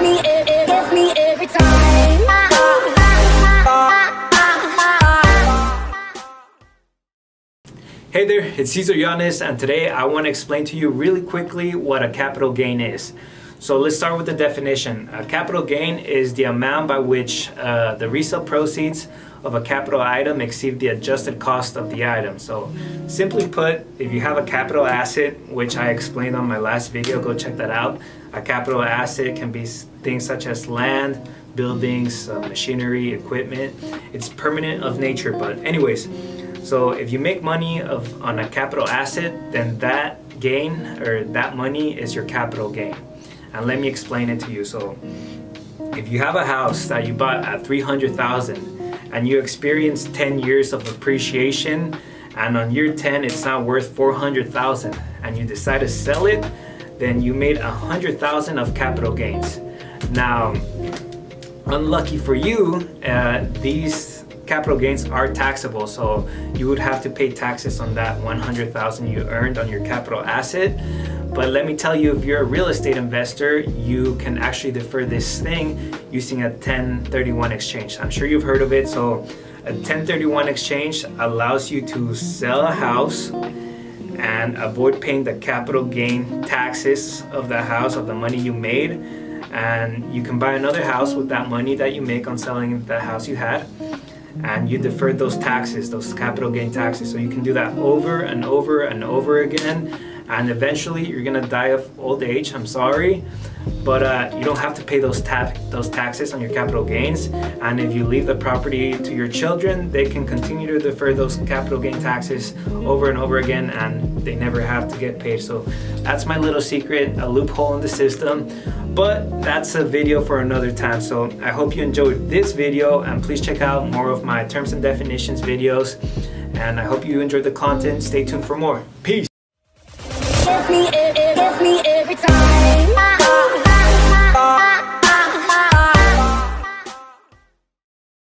Hey there, it's Cesar Yanez, and today I want to explain to you really quickly what a capital gain is. So let's start with the definition. A capital gain is the amount by which the resale proceeds of a capital item exceed the adjusted cost of the item. So simply put, if you have a capital asset, which I explained on my last video, go check that out. A capital asset can be things such as land, buildings, machinery, equipment. It's permanent of nature, but anyways, so if you make money on a capital asset, then that gain or that money is your capital gain. And let me explain it to you. So if you have a house that you bought at $300,000 and you experience 10 years of appreciation, and on year 10 it's now worth $400,000 and you decide to sell it, then you made $100,000 of capital gains. Now, unlucky for you, these capital gains are taxable, so you would have to pay taxes on that $100,000 you earned on your capital asset. But let me tell you, if you're a real estate investor, you can actually defer this thing using a 1031 exchange. I'm sure you've heard of it. So a 1031 exchange allows you to sell a house and avoid paying the capital gain taxes of the house, of the money you made, and you can buy another house with that money that you make on selling the house you had. And you defer those taxes, those capital gain taxes. So you can do that over and over and over again, and eventually you're gonna die of old age, I'm sorry, but you don't have to pay those taxes on your capital gains. And if you leave the property to your children, they can continue to defer those capital gain taxes over and over again, and they never have to get paid. So that's my little secret, a loophole in the system. But that's a video for another time. So I hope you enjoyed this video, and please check out more of my terms and definitions videos. And I hope you enjoyed the content. Stay tuned for more. Peace.